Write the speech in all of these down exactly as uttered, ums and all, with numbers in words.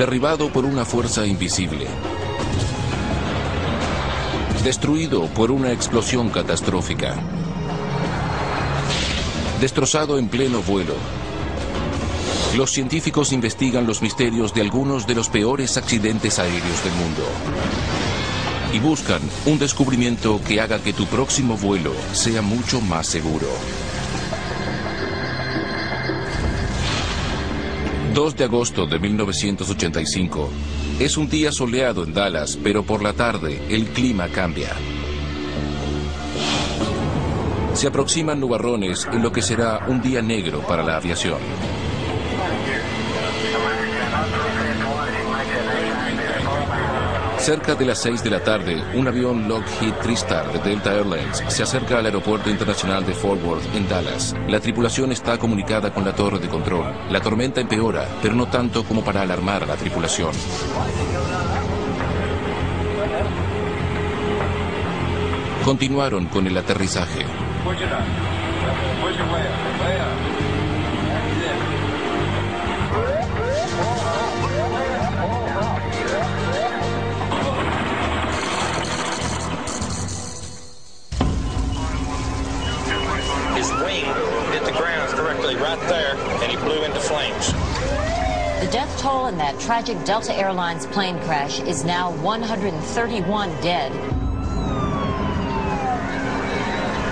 derribado por una fuerza invisible, destruido por una explosión catastrófica, destrozado en pleno vuelo. Los científicos investigan los misterios de algunos de los peores accidentes aéreos del mundo y buscan un descubrimiento que haga que tu próximo vuelo sea mucho más seguro. dos de agosto de mil novecientos ochenta y cinco. Es un día soleado en Dallas, pero por la tarde el clima cambia. Se aproximan nubarrones en lo que será un día negro para la aviación. Cerca de las seis de la tarde, un avión Lockheed TriStar de Delta Airlines se acerca al aeropuerto internacional de Fort Worth, en Dallas. La tripulación está comunicada con la torre de control. La tormenta empeora, pero no tanto como para alarmar a la tripulación. Continuaron con el aterrizaje. The death toll in that tragic Delta Airlines plane crash is now one hundred thirty-one dead.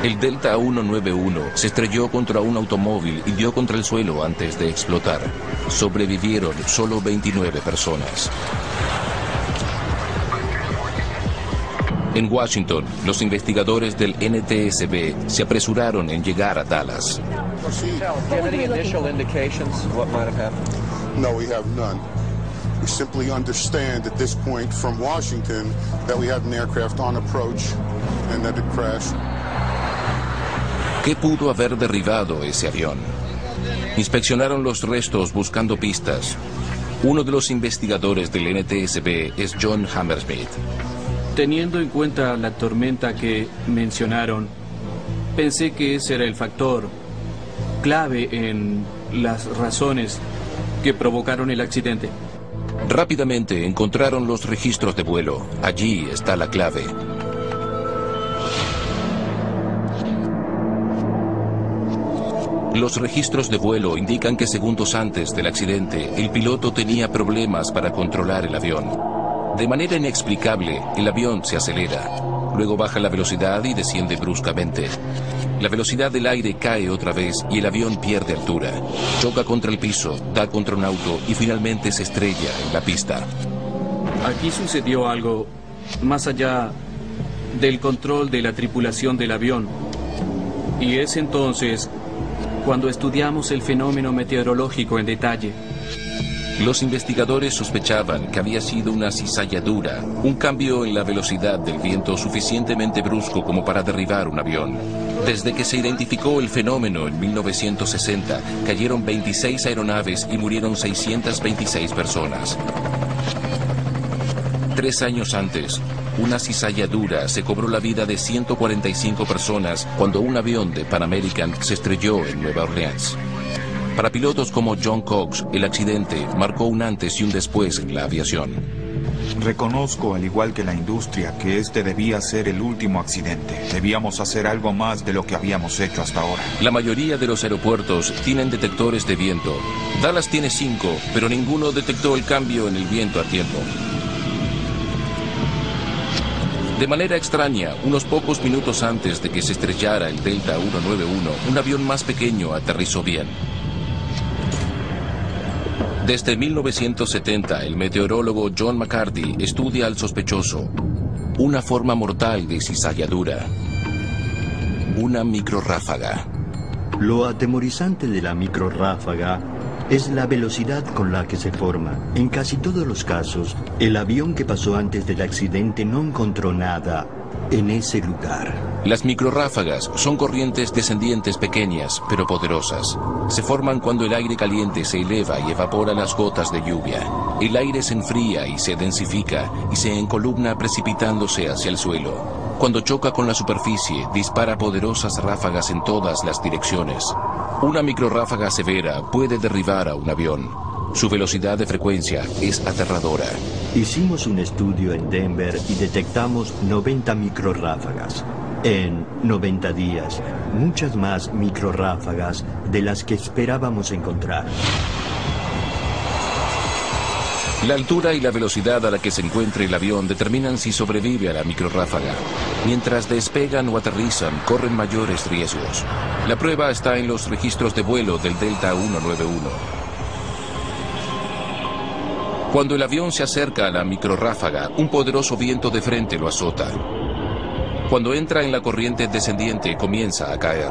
El Delta ciento noventa y uno se estrelló contra un automóvil y dio contra el suelo antes de explotar. Sobrevivieron solo veintinueve personas. En Washington, los investigadores del N T S B se apresuraron en llegar a Dallas. No, we have none. We simply understand at this point from Washington that we have an aircraft on approach and that it crashed. ¿Qué pudo haber derribado ese avión? Inspeccionaron los restos buscando pistas. Uno de los investigadores del N T S B es John Hammersmith. Teniendo en cuenta la tormenta que mencionaron, pensé que ese era el factor clave en las razones que provocaron el accidente. Rápidamente encontraron los registros de vuelo. Allí está la clave. Los registros de vuelo indican que segundos antes del accidente, el piloto tenía problemas para controlar el avión. De manera inexplicable, el avión se acelera. Luego baja la velocidad y desciende bruscamente. La velocidad del aire cae otra vez y el avión pierde altura. Choca contra el piso, da contra un auto y finalmente se estrella en la pista. Aquí sucedió algo más allá del control de la tripulación del avión. Y es entonces cuando estudiamos el fenómeno meteorológico en detalle. Los investigadores sospechaban que había sido una cizalladura, un cambio en la velocidad del viento suficientemente brusco como para derribar un avión. Desde que se identificó el fenómeno en mil novecientos sesenta, cayeron veintiséis aeronaves y murieron seiscientas veintiséis personas. Tres años antes, una cizalladura se cobró la vida de ciento cuarenta y cinco personas cuando un avión de Pan American se estrelló en Nueva Orleans. Para pilotos como John Cox, el accidente marcó un antes y un después en la aviación. Reconozco, al igual que la industria, que este debía ser el último accidente. Debíamos hacer algo más de lo que habíamos hecho hasta ahora. La mayoría de los aeropuertos tienen detectores de viento. Dallas tiene cinco, pero ninguno detectó el cambio en el viento a tiempo. De manera extraña, unos pocos minutos antes de que se estrellara el Delta ciento noventa y uno, un avión más pequeño aterrizó bien. Desde mil novecientos setenta, el meteorólogo John McCarthy estudia al sospechoso, una forma mortal de cizalladura, una microrráfaga. Lo atemorizante de la microrráfaga es la velocidad con la que se forma. En casi todos los casos, el avión que pasó antes del accidente no encontró nada en ese lugar. Las microrráfagas son corrientes descendientes pequeñas, pero poderosas. Se forman cuando el aire caliente se eleva y evapora las gotas de lluvia. El aire se enfría y se densifica y se encolumna precipitándose hacia el suelo. Cuando choca con la superficie, dispara poderosas ráfagas en todas las direcciones. Una microrráfaga severa puede derribar a un avión. Su velocidad de frecuencia es aterradora. Hicimos un estudio en Denver y detectamos noventa microrráfagas. En noventa días, muchas más microrráfagas de las que esperábamos encontrar. La altura y la velocidad a la que se encuentre el avión determinan si sobrevive a la microrráfaga. Mientras despegan o aterrizan, corren mayores riesgos. La prueba está en los registros de vuelo del Delta ciento noventa y uno. Cuando el avión se acerca a la microrráfaga, un poderoso viento de frente lo azota. Cuando entra en la corriente descendiente, comienza a caer.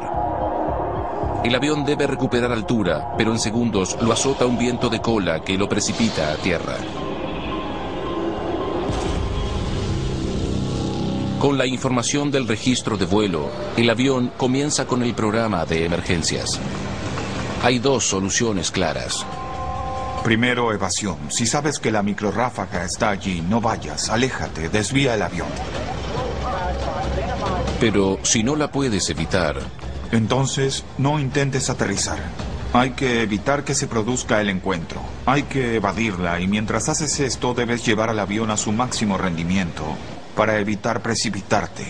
El avión debe recuperar altura, pero en segundos lo azota un viento de cola que lo precipita a tierra. Con la información del registro de vuelo, el avión comienza con el programa de emergencias. Hay dos soluciones claras. Primero, evasión. Si sabes que la microrráfaga está allí, no vayas, aléjate, desvía el avión. Pero si no la puedes evitar, entonces, no intentes aterrizar. Hay que evitar que se produzca el encuentro. Hay que evadirla y mientras haces esto debes llevar al avión a su máximo rendimiento para evitar precipitarte.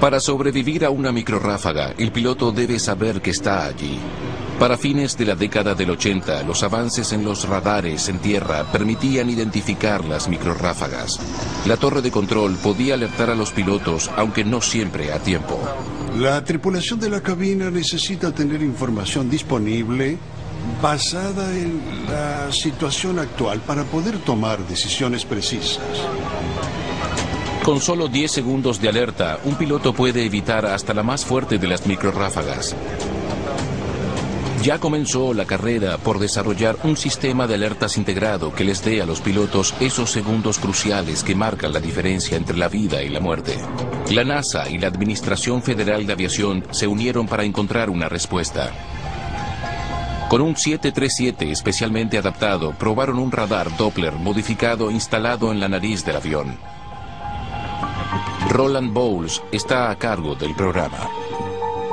Para sobrevivir a una microrráfaga, el piloto debe saber que está allí. Para fines de la década del ochenta, los avances en los radares en tierra permitían identificar las microrráfagas. La torre de control podía alertar a los pilotos, aunque no siempre a tiempo. La tripulación de la cabina necesita tener información disponible basada en la situación actual para poder tomar decisiones precisas. Con solo diez segundos de alerta, un piloto puede evitar hasta la más fuerte de las microrráfagas. Ya comenzó la carrera por desarrollar un sistema de alertas integrado que les dé a los pilotos esos segundos cruciales que marcan la diferencia entre la vida y la muerte. La NASA y la Administración Federal de Aviación se unieron para encontrar una respuesta. Con un siete treinta y siete especialmente adaptado, probaron un radar Doppler modificado instalado en la nariz del avión. Roland Bowles está a cargo del programa.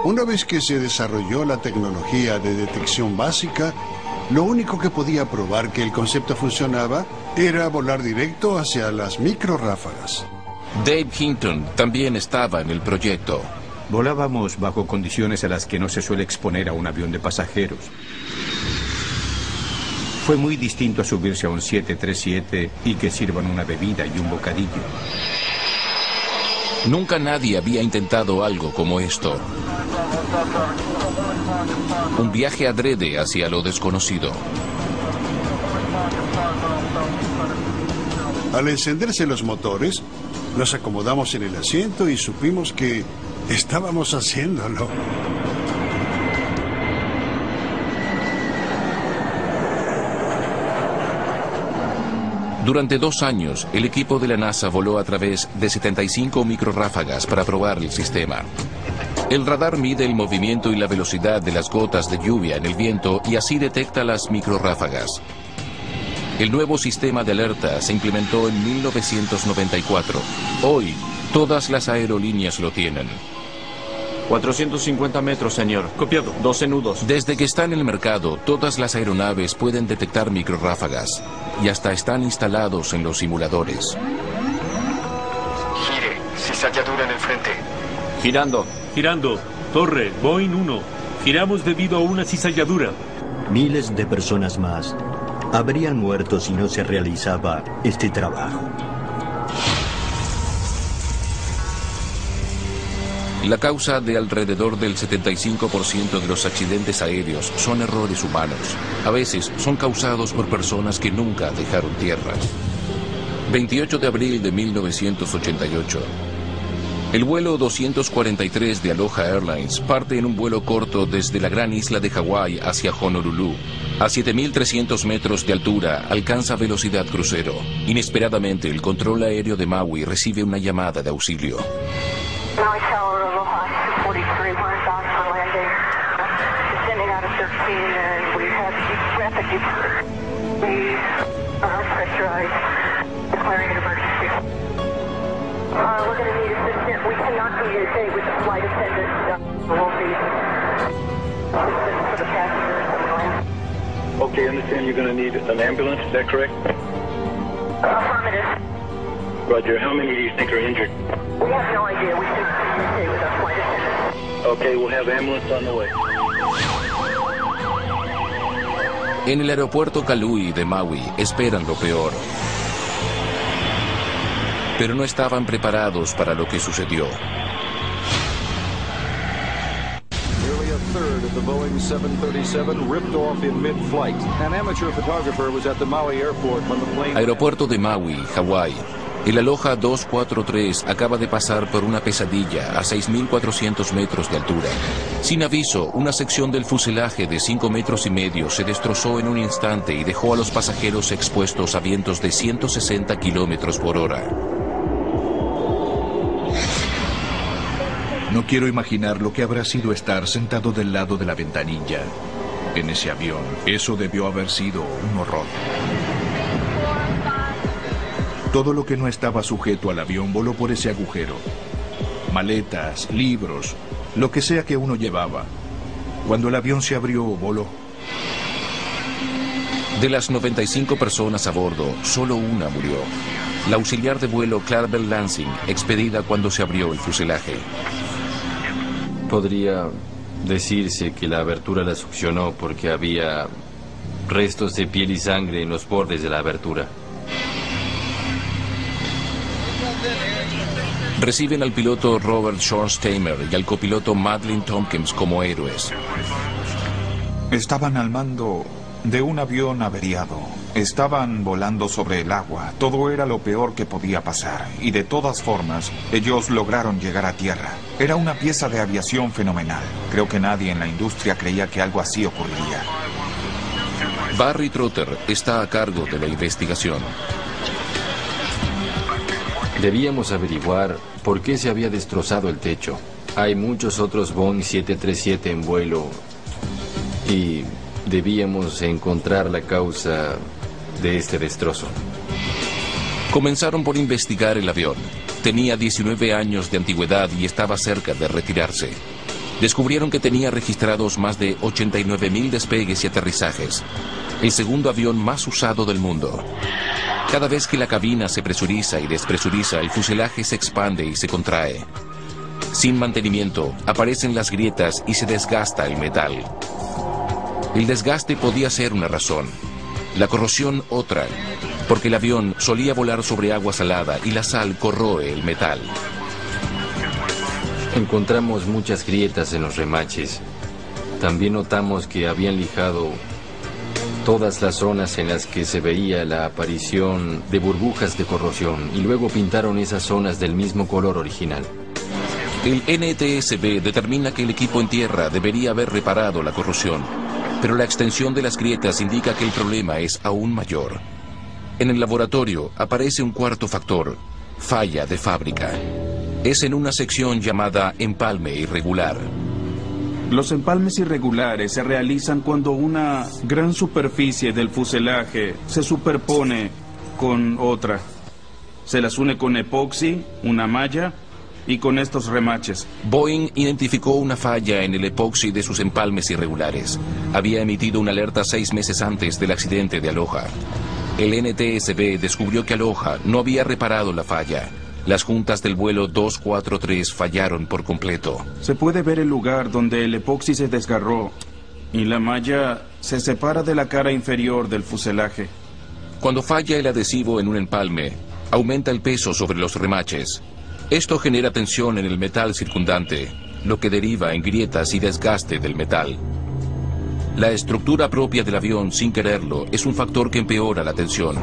Una vez que se desarrolló la tecnología de detección básica, lo único que podía probar que el concepto funcionaba era volar directo hacia las microrráfagas. Dave Hinton también estaba en el proyecto. Volábamos bajo condiciones a las que no se suele exponer a un avión de pasajeros. Fue muy distinto a subirse a un siete treinta y siete y que sirvan una bebida y un bocadillo. Nunca nadie había intentado algo como esto. Un viaje adrede hacia lo desconocido. Al encenderse los motores, nos acomodamos en el asiento y supimos que estábamos haciéndolo. Durante dos años, el equipo de la NASA voló a través de setenta y cinco microrráfagas para probar el sistema. El radar mide el movimiento y la velocidad de las gotas de lluvia en el viento y así detecta las microrráfagas. El nuevo sistema de alerta se implementó en mil novecientos noventa y cuatro. Hoy, todas las aerolíneas lo tienen. cuatrocientos cincuenta metros, señor. Copiado. doce nudos. Desde que está en el mercado, todas las aeronaves pueden detectar microrráfagas y hasta están instalados en los simuladores. Gire. Cizalladura en el frente. Girando. Girando, torre, Boeing uno. Giramos debido a una cizalladura. Miles de personas más habrían muerto si no se realizaba este trabajo. La causa de alrededor del setenta y cinco por ciento de los accidentes aéreos son errores humanos. A veces son causados por personas que nunca dejaron tierra. veintiocho de abril de mil novecientos ochenta y ocho. El vuelo doscientos cuarenta y tres de Aloha Airlines parte en un vuelo corto desde la gran isla de Hawái hacia Honolulu. A siete mil trescientos metros de altura alcanza velocidad crucero. Inesperadamente, el control aéreo de Maui recibe una llamada de auxilio. Okay, I understand you're going to need an ambulance, is that correct? Affirmative. Roger, how many do you think are injured? We have no idea. We think T W A with our flight attendants. Okay, we'll have ambulance on the way. En el aeropuerto Kalui de Maui esperan lo peor, pero no estaban preparados para lo que sucedió. Nearly a third of the Boeing seven thirty-seven ripped off in mid-flight. An amateur photographer was at the Maui airport when the plane... Aeropuerto de Maui, Hawái. El Aloha dos cuatro tres acaba de pasar por una pesadilla a seis mil cuatrocientos metros de altura. Sin aviso, una sección del fuselaje de cinco metros y medio se destrozó en un instante y dejó a los pasajeros expuestos a vientos de ciento sesenta kilómetros por hora. No quiero imaginar lo que habrá sido estar sentado del lado de la ventanilla en ese avión. Eso debió haber sido un horror. Todo lo que no estaba sujeto al avión voló por ese agujero. Maletas, libros, lo que sea que uno llevaba. Cuando el avión se abrió, voló. De las noventa y cinco personas a bordo, solo una murió. La auxiliar de vuelo Clarabel Lansing, expedida cuando se abrió el fuselaje. Podría decirse que la abertura la succionó porque había restos de piel y sangre en los bordes de la abertura. Reciben al piloto Robert Sean Stamer y al copiloto Madeline Tompkins como héroes. Estaban al mando de un avión averiado. Estaban volando sobre el agua. Todo era lo peor que podía pasar. Y de todas formas, ellos lograron llegar a tierra. Era una pieza de aviación fenomenal. Creo que nadie en la industria creía que algo así ocurriría. Barry Trotter está a cargo de la investigación. Debíamos averiguar por qué se había destrozado el techo. Hay muchos otros Boeing siete tres siete en vuelo y debíamos encontrar la causa de este destrozo. Comenzaron por investigar el avión. Tenía diecinueve años de antigüedad y estaba cerca de retirarse. Descubrieron que tenía registrados más de ochenta y nueve mil despegues y aterrizajes. El segundo avión más usado del mundo. Cada vez que la cabina se presuriza y despresuriza, el fuselaje se expande y se contrae. Sin mantenimiento, aparecen las grietas y se desgasta el metal. El desgaste podía ser una razón, la corrosión otra, porque el avión solía volar sobre agua salada y la sal corroe el metal. Encontramos muchas grietas en los remaches. También notamos que habían lijado todas las zonas en las que se veía la aparición de burbujas de corrosión y luego pintaron esas zonas del mismo color original. El N T S B determina que el equipo en tierra debería haber reparado la corrosión, pero la extensión de las grietas indica que el problema es aún mayor. En el laboratorio aparece un cuarto factor, falla de fábrica. Es en una sección llamada empalme irregular. Los empalmes irregulares se realizan cuando una gran superficie del fuselaje se superpone con otra. Se las une con epoxi, una malla y con estos remaches. Boeing identificó una falla en el epoxi de sus empalmes irregulares. Había emitido una alerta seis meses antes del accidente de Aloha. El N T S B descubrió que Aloha no había reparado la falla. Las juntas del vuelo dos cuatro tres fallaron por completo. Se puede ver el lugar donde el epoxi se desgarró y la malla se separa de la cara inferior del fuselaje. Cuando falla el adhesivo en un empalme, aumenta el peso sobre los remaches. Esto genera tensión en el metal circundante, lo que deriva en grietas y desgaste del metal. La estructura propia del avión, sin quererlo, es un factor que empeora la tensión.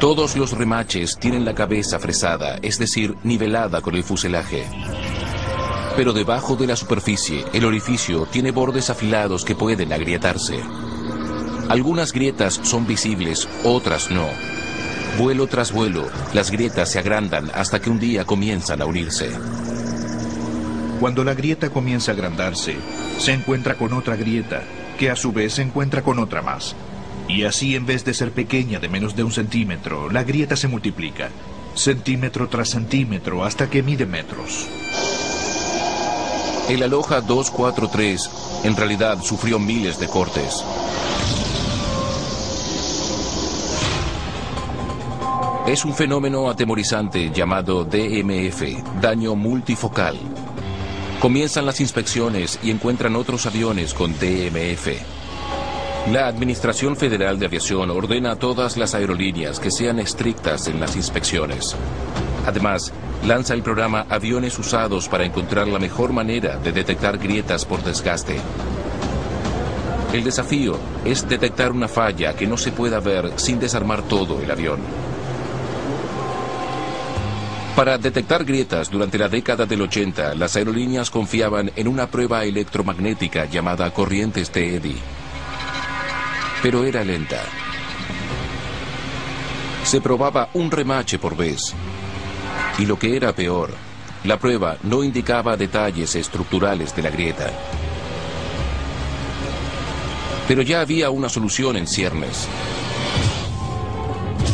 Todos los remaches tienen la cabeza fresada, es decir, nivelada con el fuselaje. Pero debajo de la superficie, el orificio tiene bordes afilados que pueden agrietarse. Algunas grietas son visibles, otras no. Vuelo tras vuelo, las grietas se agrandan hasta que un día comienzan a unirse. Cuando la grieta comienza a agrandarse, se encuentra con otra grieta, que a su vez se encuentra con otra más. Y así, en vez de ser pequeña de menos de un centímetro, la grieta se multiplica, centímetro tras centímetro, hasta que mide metros. El Aloha dos cuatro tres en realidad sufrió miles de cortes. Es un fenómeno atemorizante llamado D M F, daño multifocal. Comienzan las inspecciones y encuentran otros aviones con D M F. La Administración Federal de Aviación ordena a todas las aerolíneas que sean estrictas en las inspecciones. Además, lanza el programa Aviones Usados para encontrar la mejor manera de detectar grietas por desgaste. El desafío es detectar una falla que no se pueda ver sin desarmar todo el avión. Para detectar grietas durante la década del ochenta, las aerolíneas confiaban en una prueba electromagnética llamada corrientes de eddy. Pero era lenta. Se probaba un remache por vez. Y lo que era peor, la prueba no indicaba detalles estructurales de la grieta. Pero ya había una solución en ciernes.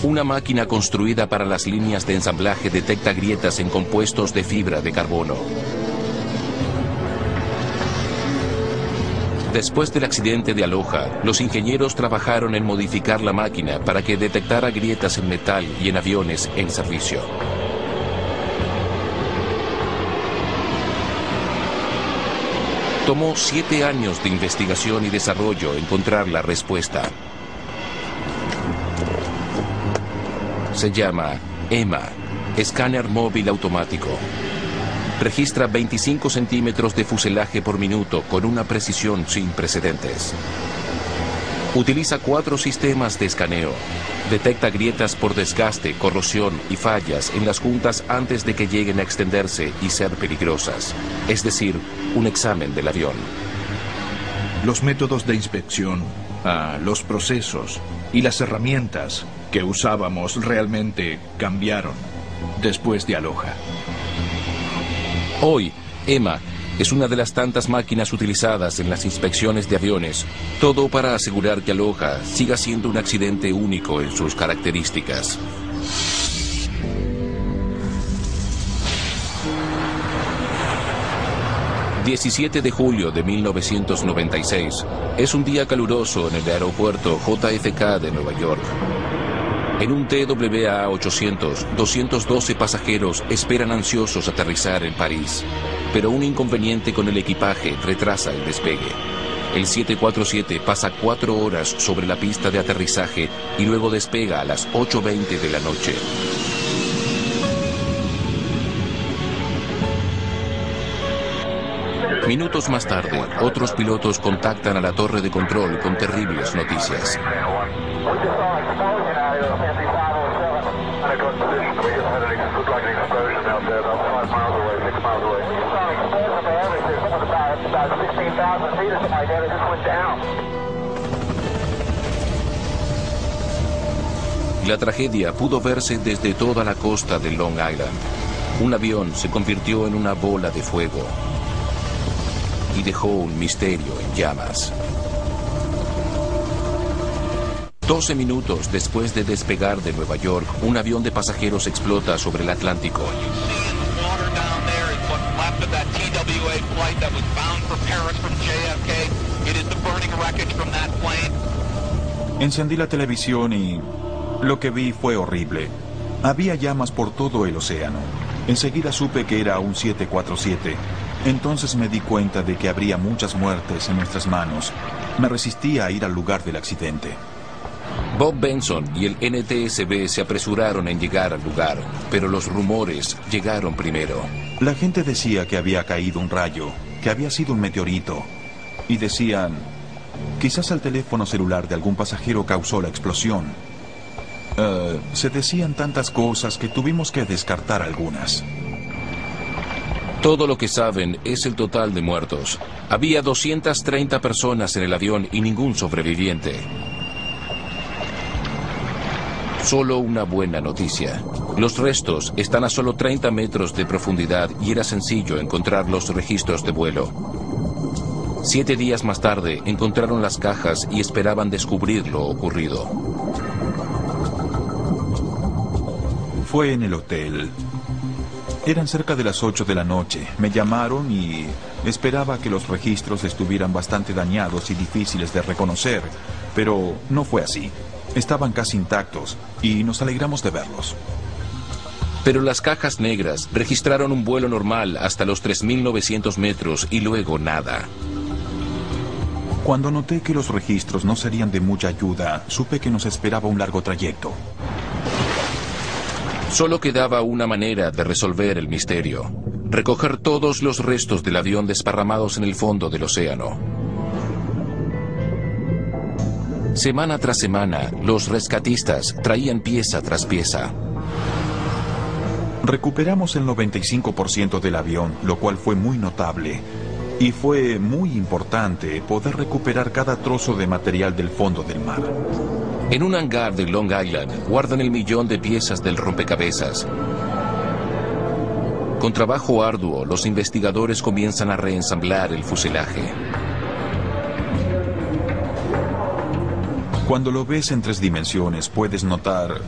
Una máquina construida para las líneas de ensamblaje detecta grietas en compuestos de fibra de carbono. Después del accidente de Aloha, los ingenieros trabajaron en modificar la máquina para que detectara grietas en metal y en aviones en servicio. Tomó siete años de investigación y desarrollo encontrar la respuesta. Se llama E M A, escáner móvil automático. Registra veinticinco centímetros de fuselaje por minuto con una precisión sin precedentes. Utiliza cuatro sistemas de escaneo. Detecta grietas por desgaste, corrosión y fallas en las juntas antes de que lleguen a extenderse y ser peligrosas. Es decir, un examen del avión. Los métodos de inspección, ah, los procesos y las herramientas que usábamos realmente cambiaron después de Aloha. Hoy, E M A es una de las tantas máquinas utilizadas en las inspecciones de aviones, todo para asegurar que Aloha siga siendo un accidente único en sus características. diecisiete de julio de mil novecientos noventa y seis es un día caluroso en el aeropuerto J F K de Nueva York. En un T W A ochocientos, doscientos doce pasajeros esperan ansiosos aterrizar en París, pero un inconveniente con el equipaje retrasa el despegue. El siete cuarenta y siete pasa cuatro horas sobre la pista de aterrizaje y luego despega a las ocho veinte de la noche. Minutos más tarde, otros pilotos contactan a la torre de control con terribles noticias. La tragedia pudo verse desde toda la costa de Long Island. Un avión se convirtió en una bola de fuego y dejó un misterio en llamas. doce minutos después de despegar de Nueva York, un avión de pasajeros explota sobre el Atlántico. Encendí la televisión y lo que vi fue horrible. Había llamas por todo el océano. Enseguida supe que era un siete cuarenta y siete. Entonces me di cuenta de que habría muchas muertes en nuestras manos. Me resistía a ir al lugar del accidente. Bob Benson y el N T S B se apresuraron en llegar al lugar, pero los rumores llegaron primero. La gente decía que había caído un rayo, que había sido un meteorito, y decían, quizás el teléfono celular de algún pasajero causó la explosión. Uh, se decían tantas cosas que tuvimos que descartar algunas. Todo lo que saben es el total de muertos. Había doscientas treinta personas en el avión y ningún sobreviviente. Solo una buena noticia. Los restos están a solo treinta metros de profundidad y era sencillo encontrar los registros de vuelo. Siete días más tarde encontraron las cajas y esperaban descubrir lo ocurrido. Fue en el hotel. Eran cerca de las ocho de la noche. Me llamaron y esperaba que los registros estuvieran bastante dañados y difíciles de reconocer, pero no fue así. Estaban casi intactos y nos alegramos de verlos. Pero las cajas negras registraron un vuelo normal hasta los tres mil novecientos metros y luego nada. Cuando noté que los registros no serían de mucha ayuda, supe que nos esperaba un largo trayecto. Solo quedaba una manera de resolver el misterio: recoger todos los restos del avión desparramados en el fondo del océano. Semana tras semana, los rescatistas traían pieza tras pieza. Recuperamos el noventa y cinco por ciento del avión, lo cual fue muy notable. Y fue muy importante poder recuperar cada trozo de material del fondo del mar. En un hangar de Long Island guardan el millón de piezas del rompecabezas. Con trabajo arduo, los investigadores comienzan a reensamblar el fuselaje. Cuando lo ves en tres dimensiones, puedes notar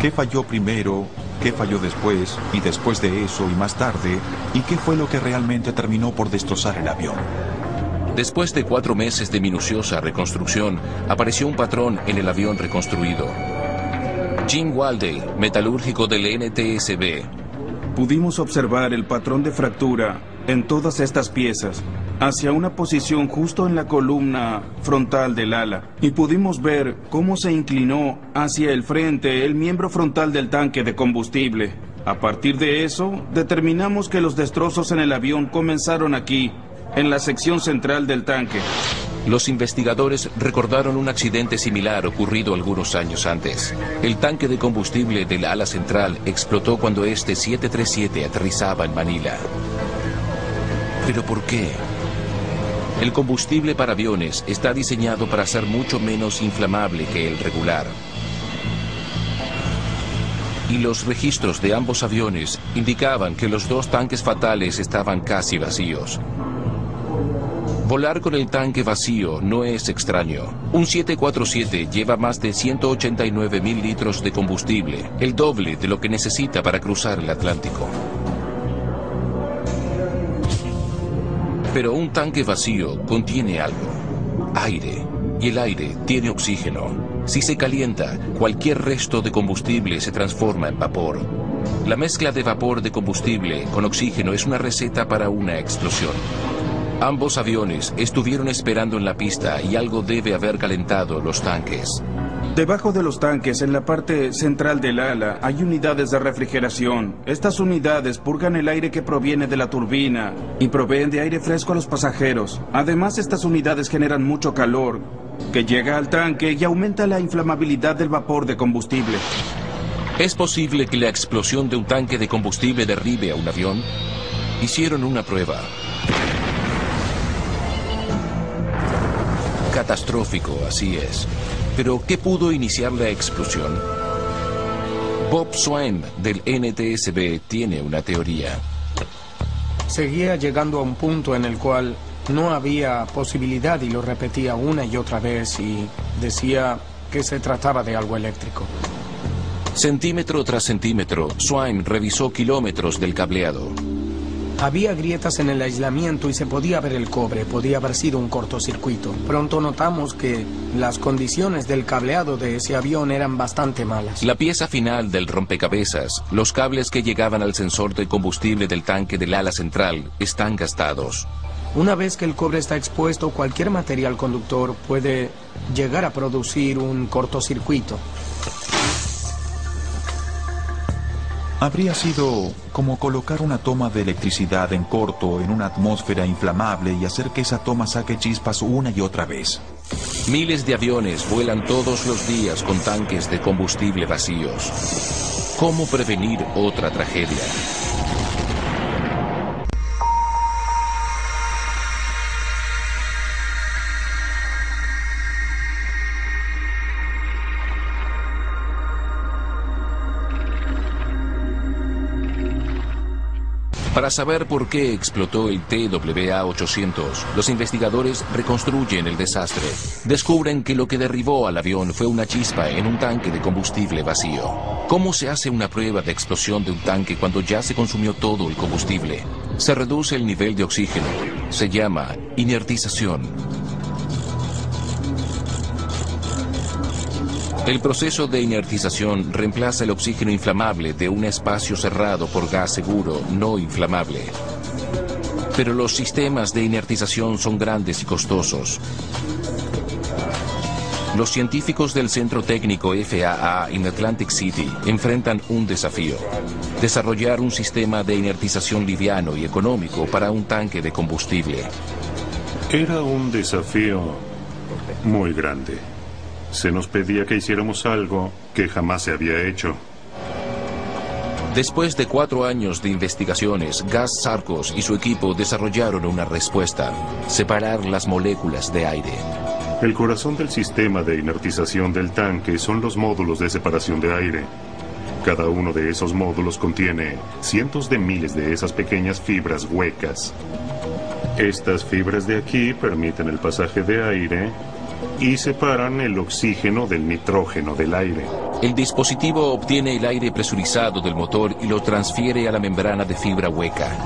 qué falló primero, qué falló después, y después de eso y más tarde, y qué fue lo que realmente terminó por destrozar el avión. Después de cuatro meses de minuciosa reconstrucción, apareció un patrón en el avión reconstruido. Jim Walde, metalúrgico del N T S B. Pudimos observar el patrón de fractura en todas estas piezas, hacia una posición justo en la columna frontal del ala, y pudimos ver cómo se inclinó hacia el frente el miembro frontal del tanque de combustible. A partir de eso, determinamos que los destrozos en el avión comenzaron aquí, en la sección central del tanque. Los investigadores recordaron un accidente similar ocurrido algunos años antes. El tanque de combustible del ala central explotó cuando este siete treinta y siete aterrizaba en Manila. ¿Pero por qué? El combustible para aviones está diseñado para ser mucho menos inflamable que el regular. Y los registros de ambos aviones indicaban que los dos tanques fatales estaban casi vacíos. Volar con el tanque vacío no es extraño. Un siete cuarenta y siete lleva más de ciento ochenta y nueve mil litros de combustible, el doble de lo que necesita para cruzar el Atlántico. Pero un tanque vacío contiene algo, aire, y el aire tiene oxígeno. Si se calienta, cualquier resto de combustible se transforma en vapor. La mezcla de vapor de combustible con oxígeno es una receta para una explosión. Ambos aviones estuvieron esperando en la pista y algo debe haber calentado los tanques. Debajo de los tanques, en la parte central del ala, hay unidades de refrigeración. Estas unidades purgan el aire que proviene de la turbina y proveen de aire fresco a los pasajeros. Además, estas unidades generan mucho calor que llega al tanque y aumenta la inflamabilidad del vapor de combustible. ¿Es posible que la explosión de un tanque de combustible derribe a un avión? Hicieron una prueba. Catastrófico, así es. ¿Pero qué pudo iniciar la explosión? Bob Swain, del N T S B, tiene una teoría. Seguía llegando a un punto en el cual no había posibilidad y lo repetía una y otra vez y decía que se trataba de algo eléctrico. Centímetro tras centímetro, Swain revisó kilómetros del cableado. Había grietas en el aislamiento y se podía ver el cobre, podía haber sido un cortocircuito. Pronto notamos que las condiciones del cableado de ese avión eran bastante malas. La pieza final del rompecabezas, los cables que llegaban al sensor de combustible del tanque del ala central, están gastados. Una vez que el cobre está expuesto, cualquier material conductor puede llegar a producir un cortocircuito. Habría sido como colocar una toma de electricidad en corto en una atmósfera inflamable y hacer que esa toma saque chispas una y otra vez. Miles de aviones vuelan todos los días con tanques de combustible vacíos. ¿Cómo prevenir otra tragedia? Para saber por qué explotó el T W A ochocientos, los investigadores reconstruyen el desastre. Descubren que lo que derribó al avión fue una chispa en un tanque de combustible vacío. ¿Cómo se hace una prueba de explosión de un tanque cuando ya se consumió todo el combustible? Se reduce el nivel de oxígeno. Se llama inertización. El proceso de inertización reemplaza el oxígeno inflamable de un espacio cerrado por gas seguro no inflamable. Pero los sistemas de inertización son grandes y costosos. Los científicos del Centro Técnico F A A en Atlantic City enfrentan un desafío: desarrollar un sistema de inertización liviano y económico para un tanque de combustible. Era un desafío muy grande. Se nos pedía que hiciéramos algo que jamás se había hecho. Después de cuatro años de investigaciones, Gus Sarcos y su equipo desarrollaron una respuesta: separar las moléculas de aire. El corazón del sistema de inertización del tanque son los módulos de separación de aire. Cada uno de esos módulos contiene cientos de miles de esas pequeñas fibras huecas. Estas fibras de aquí permiten el pasaje de aire y separan el oxígeno del nitrógeno del aire. El dispositivo obtiene el aire presurizado del motor y lo transfiere a la membrana de fibra hueca.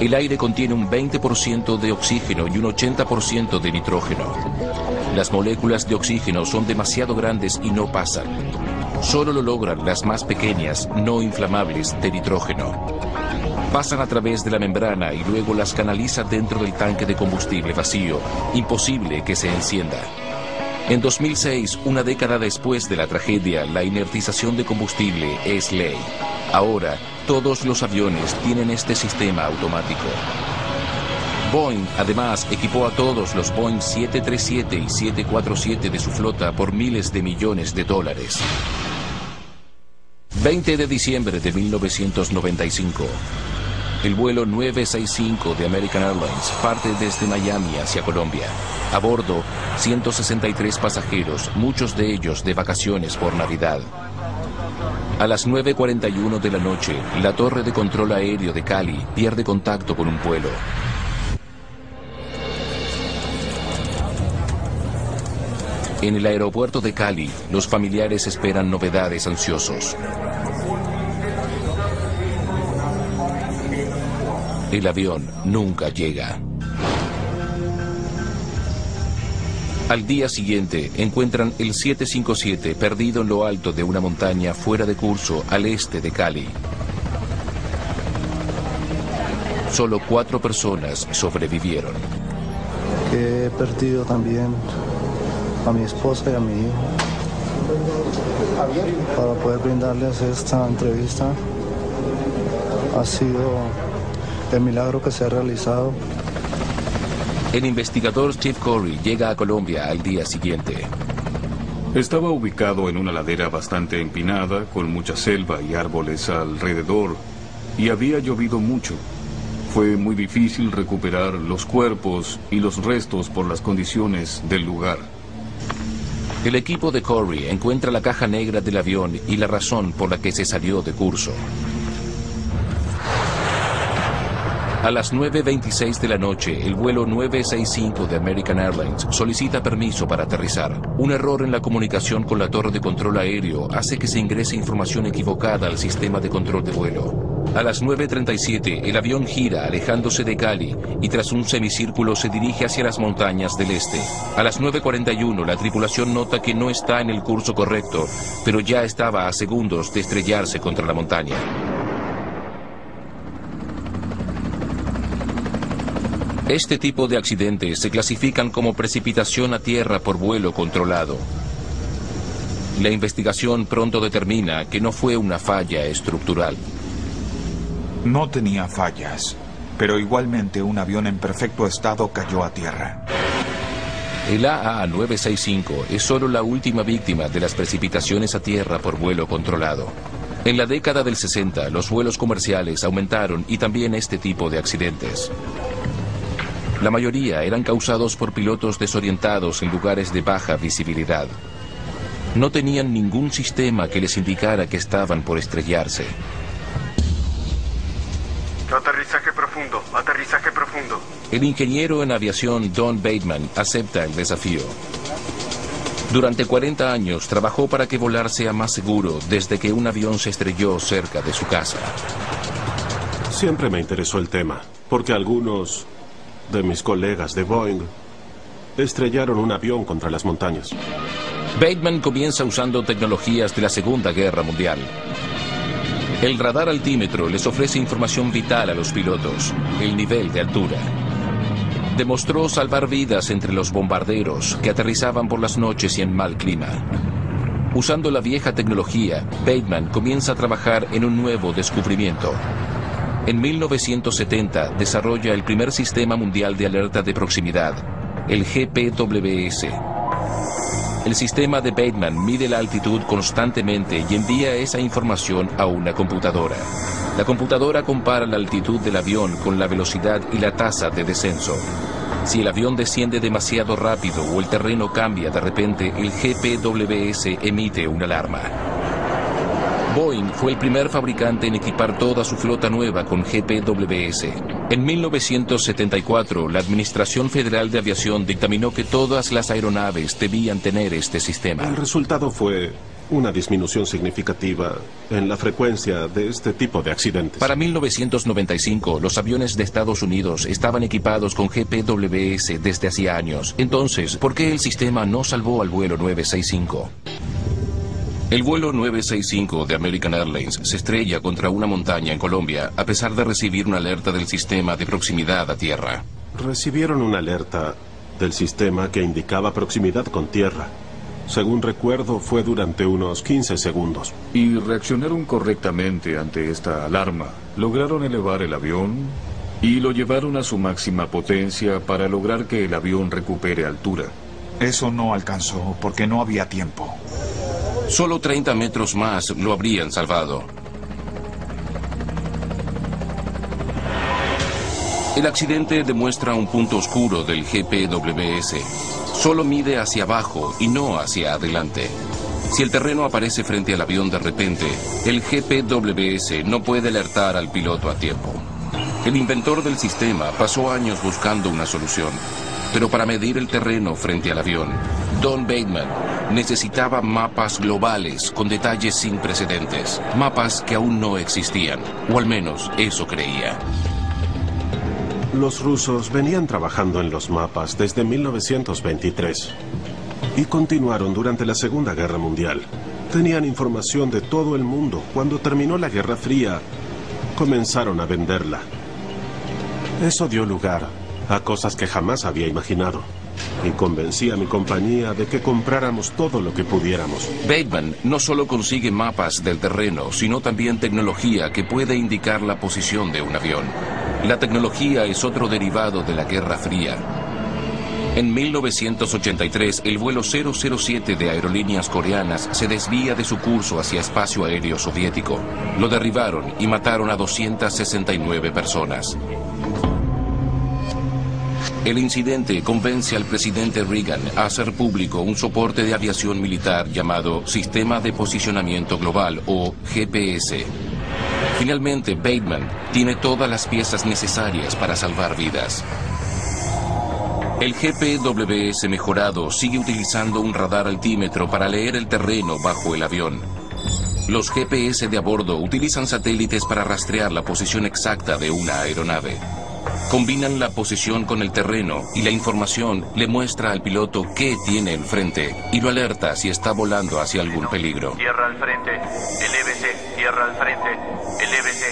El aire contiene un veinte por ciento de oxígeno y un ochenta por ciento de nitrógeno. Las moléculas de oxígeno son demasiado grandes y no pasan. Solo lo logran las más pequeñas, no inflamables, de nitrógeno. Pasan a través de la membrana y luego las canaliza dentro del tanque de combustible vacío, imposible que se encienda. En dos mil seis, una década después de la tragedia, la inertización de combustible es ley. Ahora, todos los aviones tienen este sistema automático. Boeing, además, equipó a todos los Boeing siete tres siete y siete cuatro siete de su flota por miles de millones de dólares. veinte de diciembre de mil novecientos noventa y cinco. El vuelo nueve seis cinco de American Airlines parte desde Miami hacia Colombia. A bordo, ciento sesenta y tres pasajeros, muchos de ellos de vacaciones por Navidad. A las nueve cuarenta y uno de la noche, la torre de control aéreo de Cali pierde contacto con un vuelo. En el aeropuerto de Cali, los familiares esperan novedades ansiosos. El avión nunca llega. Al día siguiente, encuentran el siete cinco siete perdido en lo alto de una montaña fuera de curso al este de Cali. Solo cuatro personas sobrevivieron. He perdido también a mi esposa y a mi hijo. Para poder brindarles esta entrevista, ha sido el milagro que se ha realizado. El investigador Steve Corey llega a Colombia al día siguiente. Estaba ubicado en una ladera bastante empinada, con mucha selva y árboles alrededor, y había llovido mucho. Fue muy difícil recuperar los cuerpos y los restos por las condiciones del lugar. El equipo de Corey encuentra la caja negra del avión y la razón por la que se salió de curso. A las nueve veintiséis de la noche, el vuelo nueve seis cinco de American Airlines solicita permiso para aterrizar. Un error en la comunicación con la torre de control aéreo hace que se ingrese información equivocada al sistema de control de vuelo. A las nueve treinta y siete, el avión gira alejándose de Cali y tras un semicírculo se dirige hacia las montañas del este. A las nueve cuarenta y uno, la tripulación nota que no está en el curso correcto, pero ya estaba a segundos de estrellarse contra la montaña. Este tipo de accidentes se clasifican como precipitación a tierra por vuelo controlado. La investigación pronto determina que no fue una falla estructural. No tenía fallas, pero igualmente un avión en perfecto estado cayó a tierra. El A A nueve sesenta y cinco es solo la última víctima de las precipitaciones a tierra por vuelo controlado. En la década del sesenta, los vuelos comerciales aumentaron y también este tipo de accidentes. La mayoría eran causados por pilotos desorientados en lugares de baja visibilidad. No tenían ningún sistema que les indicara que estaban por estrellarse. Aterrizaje profundo, aterrizaje profundo. El ingeniero en aviación Don Bateman acepta el desafío. Durante cuarenta años trabajó para que volar sea más seguro desde que un avión se estrelló cerca de su casa. Siempre me interesó el tema, porque algunos de mis colegas de Boeing estrellaron un avión contra las montañas. Bateman comienza usando tecnologías de la Segunda Guerra Mundial. El radar altímetro les ofrece información vital a los pilotos, el nivel de altura. Demostró salvar vidas entre los bombarderos que aterrizaban por las noches y en mal clima. Usando la vieja tecnología, Bateman comienza a trabajar en un nuevo descubrimiento. En mil novecientos setenta desarrolla el primer sistema mundial de alerta de proximidad, el G P W S. El sistema de Bateman mide la altitud constantemente y envía esa información a una computadora. La computadora compara la altitud del avión con la velocidad y la tasa de descenso. Si el avión desciende demasiado rápido o el terreno cambia de repente, el G P W S emite una alarma. Boeing fue el primer fabricante en equipar toda su flota nueva con G P W S. En mil novecientos setenta y cuatro, la Administración Federal de Aviación dictaminó que todas las aeronaves debían tener este sistema. El resultado fue una disminución significativa en la frecuencia de este tipo de accidentes. Para mil novecientos noventa y cinco, los aviones de Estados Unidos estaban equipados con G P W S desde hacía años. Entonces, ¿por qué el sistema no salvó al vuelo nueve seis cinco? El vuelo nueve seis cinco de American Airlines se estrella contra una montaña en Colombia a pesar de recibir una alerta del sistema de proximidad a tierra. Recibieron una alerta del sistema que indicaba proximidad con tierra. Según recuerdo, fue durante unos quince segundos. Y reaccionaron correctamente ante esta alarma. Lograron elevar el avión y lo llevaron a su máxima potencia para lograr que el avión recupere altura. Eso no alcanzó porque no había tiempo. Solo treinta metros más lo habrían salvado. El accidente demuestra un punto oscuro del G P W S. Solo mide hacia abajo y no hacia adelante. Si el terreno aparece frente al avión de repente, el G P W S no puede alertar al piloto a tiempo. El inventor del sistema pasó años buscando una solución. Pero para medir el terreno frente al avión, Don Bateman necesitaba mapas globales con detalles sin precedentes, mapas que aún no existían, o al menos eso creía. Los rusos venían trabajando en los mapas desde mil novecientos veintitrés y continuaron durante la Segunda Guerra Mundial. Tenían información de todo el mundo. Cuando terminó la Guerra Fría, comenzaron a venderla. Eso dio lugar a cosas que jamás había imaginado, y convencí a mi compañía de que compráramos todo lo que pudiéramos. Bateman no solo consigue mapas del terreno, sino también tecnología que puede indicar la posición de un avión. La tecnología es otro derivado de la Guerra Fría. En mil novecientos ochenta y tres, el vuelo cero cero siete de Aerolíneas Coreanas se desvía de su curso hacia espacio aéreo soviético. Lo derribaron y mataron a doscientas sesenta y nueve personas. El incidente convence al presidente Reagan a hacer público un soporte de aviación militar llamado Sistema de Posicionamiento Global, o G P S. Finalmente, Bateman tiene todas las piezas necesarias para salvar vidas. El G P W S mejorado sigue utilizando un radar altímetro para leer el terreno bajo el avión. Los G P S de a bordo utilizan satélites para rastrear la posición exacta de una aeronave. Combinan la posición con el terreno y la información le muestra al piloto qué tiene enfrente y lo alerta si está volando hacia algún peligro. Tierra al frente, elévese, tierra al frente, elévese.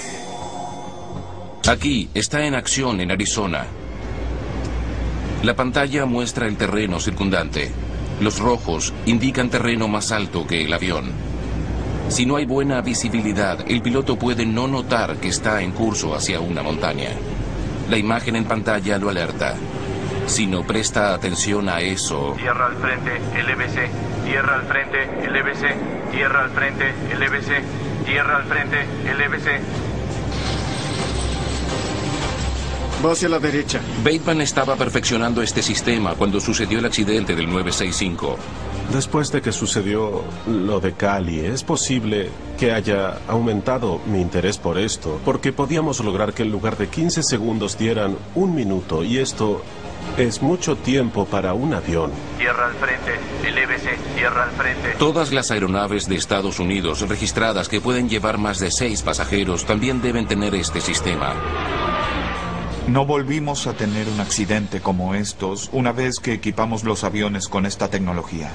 Aquí está en acción en Arizona. La pantalla muestra el terreno circundante. Los rojos indican terreno más alto que el avión. Si no hay buena visibilidad, el piloto puede no notar que está en curso hacia una montaña. La imagen en pantalla lo alerta. Si no presta atención a eso... Tierra al frente, elévese, tierra al frente, elévese, tierra al frente, elévese, tierra al frente, elévese. Va hacia la derecha. Bateman estaba perfeccionando este sistema cuando sucedió el accidente del nueve seis cinco. Después de que sucedió lo de Cali, es posible que haya aumentado mi interés por esto, porque podíamos lograr que en lugar de quince segundos dieran un minuto, y esto es mucho tiempo para un avión. Tierra al frente, elévese, tierra al frente. Todas las aeronaves de Estados Unidos registradas que pueden llevar más de seis pasajeros también deben tener este sistema. No volvimos a tener un accidente como estos una vez que equipamos los aviones con esta tecnología.